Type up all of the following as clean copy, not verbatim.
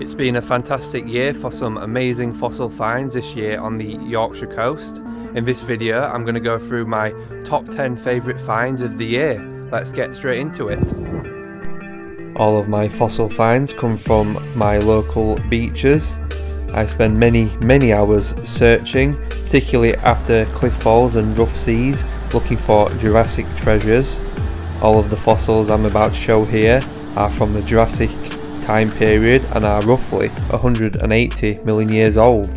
It's been a fantastic year for some amazing fossil finds this year on the Yorkshire coast. In this video I'm going to go through my top 10 favourite finds of the year. Let's get straight into it. All of my fossil finds come from my local beaches. I spend many hours searching, particularly after cliff falls and rough seas, looking for Jurassic treasures. All of the fossils I'm about to show here are from the Jurassic time period and are roughly 180 million years old.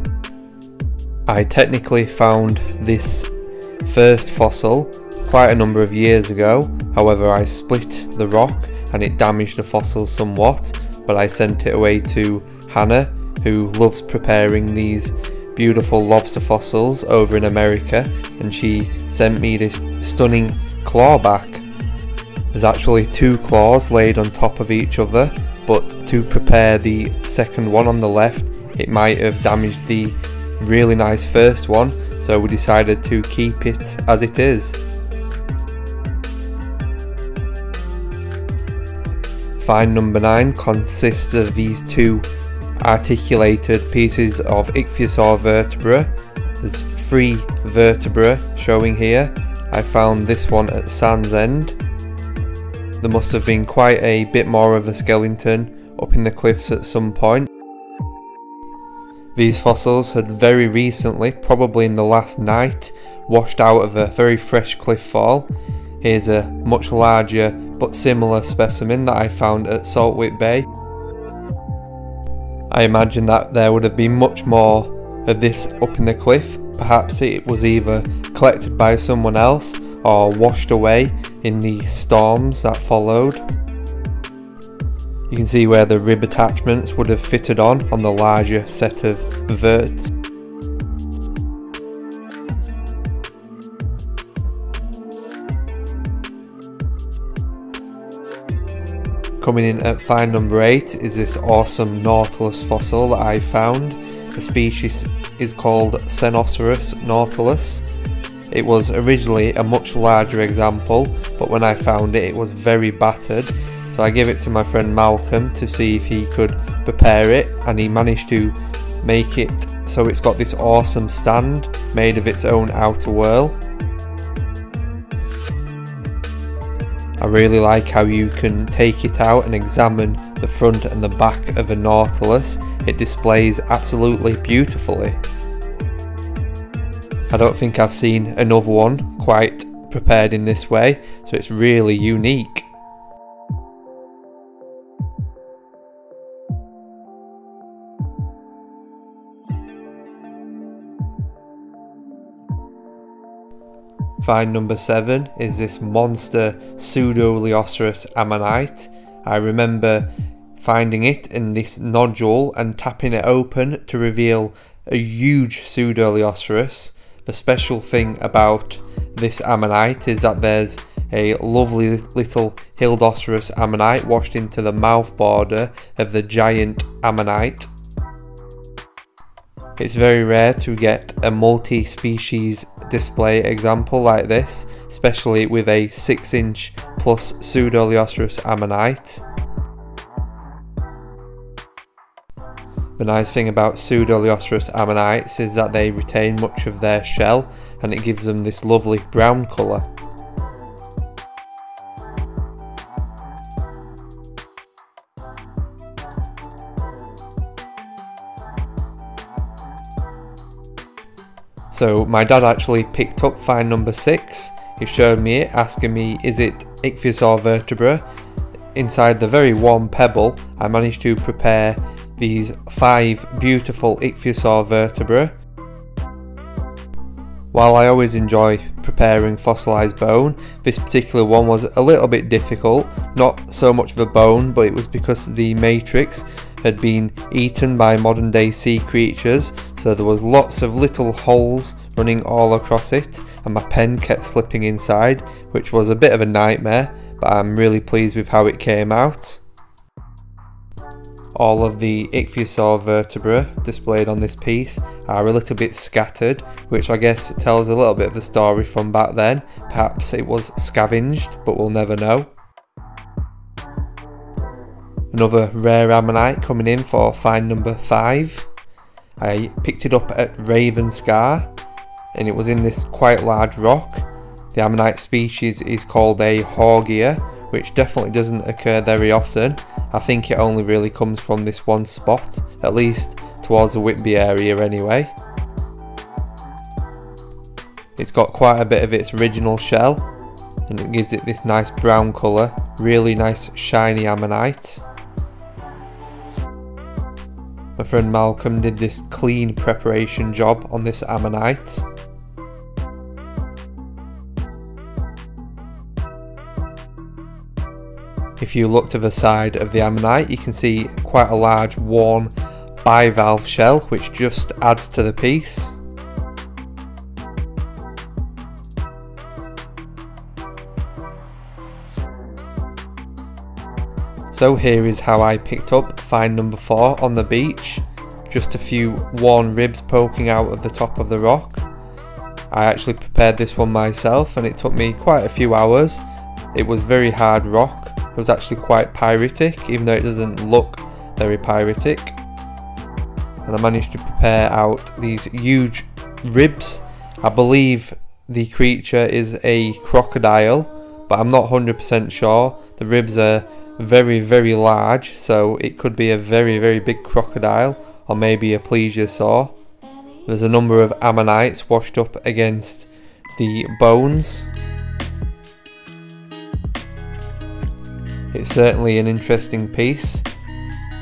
I technically found this first fossil quite a number of years ago, however I split the rock and it damaged the fossil somewhat, but I sent it away to Hannah, who loves preparing these beautiful lobster fossils over in America, and she sent me this stunning clawback. There's actually two claws laid on top of each other, but to prepare the second one on the left, it might have damaged the really nice first one, so we decided to keep it as it is. Find number 9 consists of these two articulated pieces of ichthyosaur vertebra. There's 3 vertebrae showing here. I found this one at Sand's End. There must have been quite a bit more of a skeleton up in the cliffs at some point. These fossils had very recently, probably in the last night, washed out of a very fresh cliff fall. Here's a much larger but similar specimen that I found at Saltwick Bay. I imagine that there would have been much more of this up in the cliff. Perhaps it was either collected by someone else or washed away in the storms that followed. You can see where the rib attachments would have fitted on the larger set of verts. Coming in at find number 8 is this awesome nautilus fossil that I found. The species is called Cenoceros Nautilus. It was originally a much larger example, but when I found it, it was very battered. So I gave it to my friend Malcolm to see if he could repair it, and he managed to make it so it's got this awesome stand made of its own outer whorl. I really like how you can take it out and examine the front and the back of a nautilus. It displays absolutely beautifully. I don't think I've seen another one quite prepared in this way, so it's really unique. Find number 7 is this monster Pseudolioceras ammonite. I remember finding it in this nodule and tapping it open to reveal a huge Pseudolioceras. The special thing about this ammonite is that there's a lovely little Hildoceras ammonite washed into the mouth border of the giant ammonite. It's very rare to get a multi-species display example like this, especially with a 6-inch plus Pseudolioceras ammonite. The nice thing about Pseudolioceras ammonites is that they retain much of their shell, and it gives them this lovely brown colour. So my dad actually picked up find number 6. He showed me it, asking me is it ichthyosaur vertebra. Inside the very warm pebble, I managed to prepare these 5 beautiful ichthyosaur vertebrae. While I always enjoy preparing fossilised bone, this particular one was a little bit difficult. Not so much of a bone, but it was because the matrix had been eaten by modern day sea creatures, so there was lots of little holes running all across it, and my pen kept slipping inside, which was a bit of a nightmare, but I'm really pleased with how it came out. All of the ichthyosaur vertebrae displayed on this piece are a little bit scattered, which I guess tells a little bit of the story from back then. Perhaps it was scavenged, but we'll never know. Another rare ammonite coming in for find number 5. I picked it up at Ravenscar and it was in this quite large rock. The ammonite species is called a Hogia, which definitely doesn't occur very often. I think it only really comes from this one spot, at least towards the Whitby area anyway. It's got quite a bit of its original shell and it gives it this nice brown colour, really nice shiny ammonite. My friend Malcolm did this clean preparation job on this ammonite. If you look to the side of the ammonite, you can see quite a large worn bivalve shell, which just adds to the piece. So here is how I picked up find number 4 on the beach. Just a few worn ribs poking out of the top of the rock. I actually prepared this one myself and it took me quite a few hours. It was very hard rock. It was actually quite pyritic, even though it doesn't look very pyritic. And I managed to prepare out these huge ribs. I believe the creature is a crocodile, but I'm not 100% sure. The ribs are very large, so it could be a very big crocodile or maybe a plesiosaur. There's a number of ammonites washed up against the bones. It's certainly an interesting piece.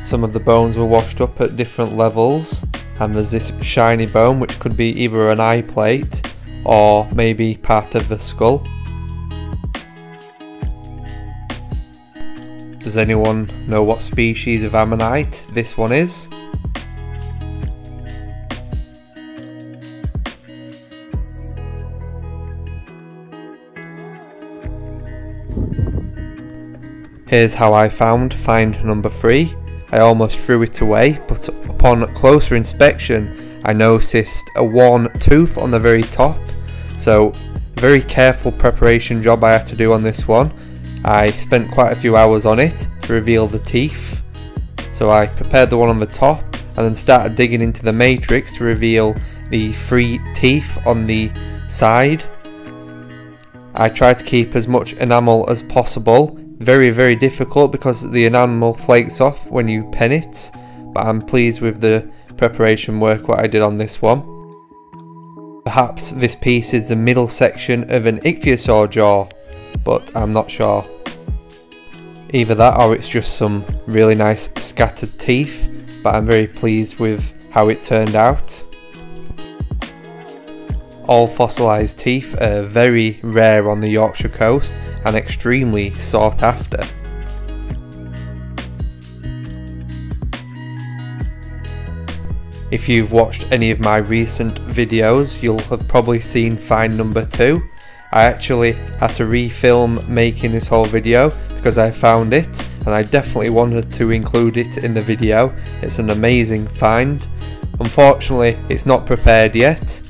Some of the bones were washed up at different levels, and there's this shiny bone which could be either an eye plate or maybe part of the skull. Does anyone know what species of ammonite this one is? Here's how I found find number 3. I almost threw it away, but upon closer inspection I noticed a worn tooth on the very top. So very careful preparation job I had to do on this one. I spent quite a few hours on it to reveal the teeth. So I prepared the one on the top and then started digging into the matrix to reveal the 3 teeth on the side. I tried to keep as much enamel as possible. Very difficult because the enamel flakes off when you pen it, but I'm pleased with the preparation work what I did on this one. Perhaps this piece is the middle section of an ichthyosaur jaw, but I'm not sure. Either that or it's just some really nice scattered teeth, but I'm very pleased with how it turned out. All fossilised teeth are very rare on the Yorkshire coast and extremely sought after. If you've watched any of my recent videos, you'll have probably seen find number 2. I actually had to refilm making this whole video because I found it and I definitely wanted to include it in the video. It's an amazing find. Unfortunately, it's not prepared yet,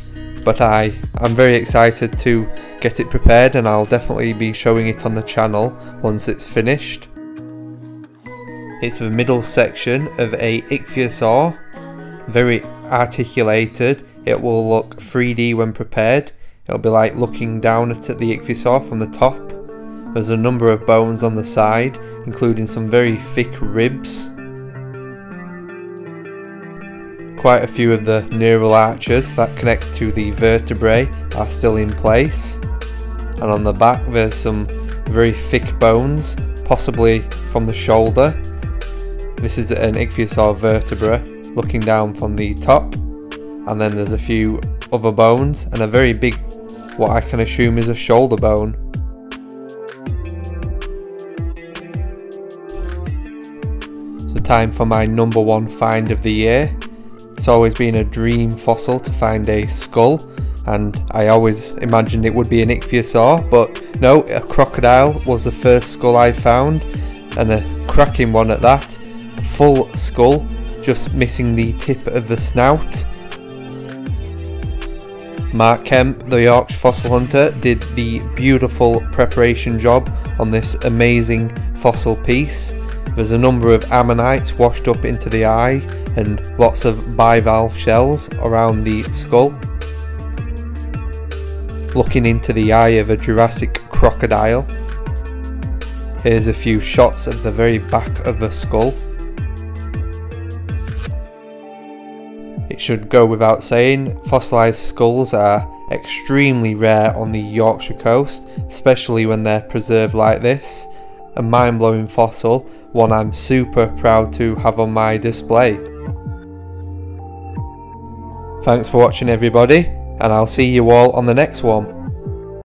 but I'm very excited to get it prepared and I'll definitely be showing it on the channel once it's finished. It's the middle section of a ichthyosaur, very articulated. It will look 3D when prepared. It'll be like looking down at the ichthyosaur from the top. There's a number of bones on the side, including some very thick ribs. Quite a few of the neural arches that connect to the vertebrae are still in place, and on the back there's some very thick bones, possibly from the shoulder. This is an ichthyosaur vertebra looking down from the top, and then there's a few other bones and a very big, what I can assume is a shoulder bone. So time for my number 1 find of the year. It's always been a dream fossil to find a skull, and I always imagined it would be an ichthyosaur, but no, a crocodile was the first skull I found, and a cracking one at that. Full skull, just missing the tip of the snout. Mark Kemp, the Yorkshire fossil hunter, did the beautiful preparation job on this amazing fossil piece. There's a number of ammonites washed up into the eye and lots of bivalve shells around the skull. Looking into the eye of a Jurassic crocodile. Here's a few shots at the very back of the skull. It should go without saying, fossilised skulls are extremely rare on the Yorkshire coast, especially when they're preserved like this. A mind-blowing fossil, one I'm super proud to have on my display. Thanks for watching everybody, and I'll see you all on the next one.